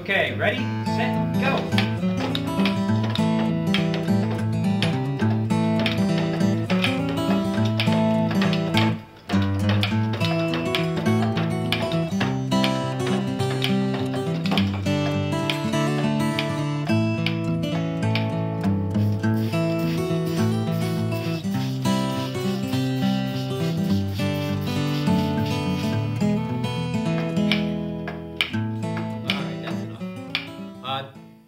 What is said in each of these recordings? Okay, ready, set, go!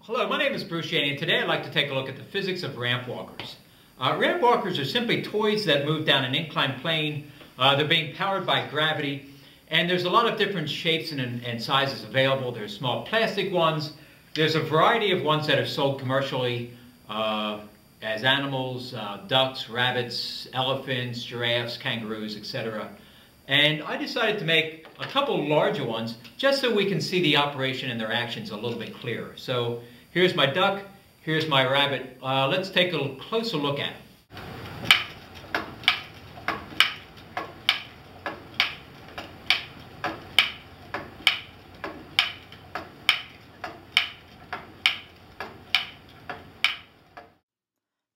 Hello, my name is Bruce Yeany, and today I'd like to take a look at the physics of ramp walkers. Ramp walkers are simply toys that move down an inclined plane. They're being powered by gravity, and there's a lot of different shapes and sizes available. There's small plastic ones. There's a variety of ones that are sold commercially as animals, ducks, rabbits, elephants, giraffes, kangaroos, etc. And I decided to make a couple larger ones just so we can see the operation and their actions a little bit clearer. So, here's my duck, here's my rabbit. Let's take a closer look at it.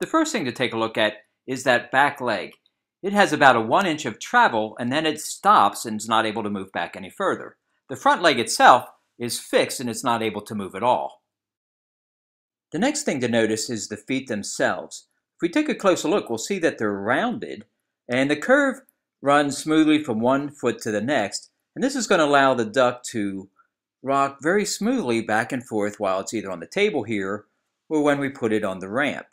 The first thing to take a look at is that back leg. It has about a 1 inch of travel, and then it stops and is not able to move back any further. The front leg itself is fixed and it's not able to move at all. The next thing to notice is the feet themselves. If we take a closer look, we'll see that they're rounded, and the curve runs smoothly from one foot to the next, and this is going to allow the duck to rock very smoothly back and forth while it's either on the table here or when we put it on the ramp.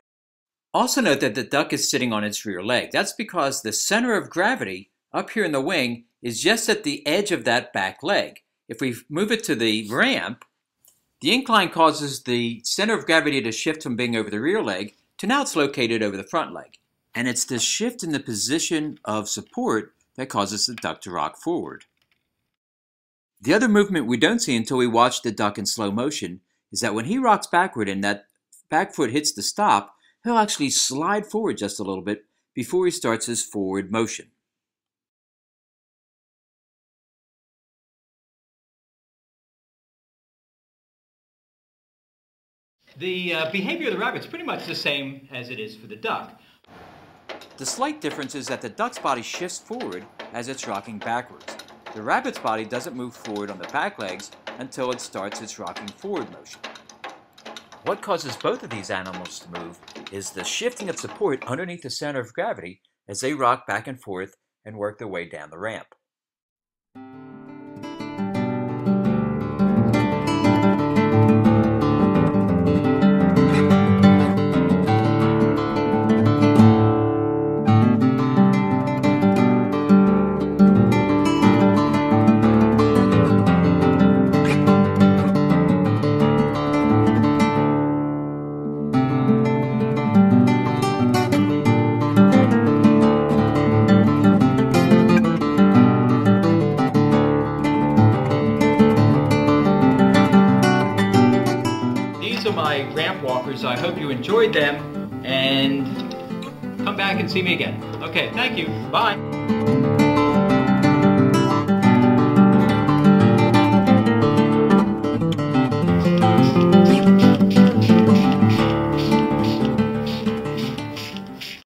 Also note that the duck is sitting on its rear leg. That's because the center of gravity up here in the wing is just at the edge of that back leg. If we move it to the ramp, the incline causes the center of gravity to shift from being over the rear leg to now it's located over the front leg. And it's this shift in the position of support that causes the duck to rock forward. The other movement we don't see until we watch the duck in slow motion is that when he rocks backward and that back foot hits the stop, he'll actually slide forward just a little bit before he starts his forward motion. The behavior of the rabbit is pretty much the same as it is for the duck. The slight difference is that the duck's body shifts forward as it's rocking backwards. The rabbit's body doesn't move forward on the back legs until it starts its rocking forward motion. What causes both of these animals to move is the shifting of support underneath the center of gravity as they rock back and forth and work their way down the ramp. My ramp walkers. I hope you enjoyed them, and come back and see me again. Okay, thank you. Bye.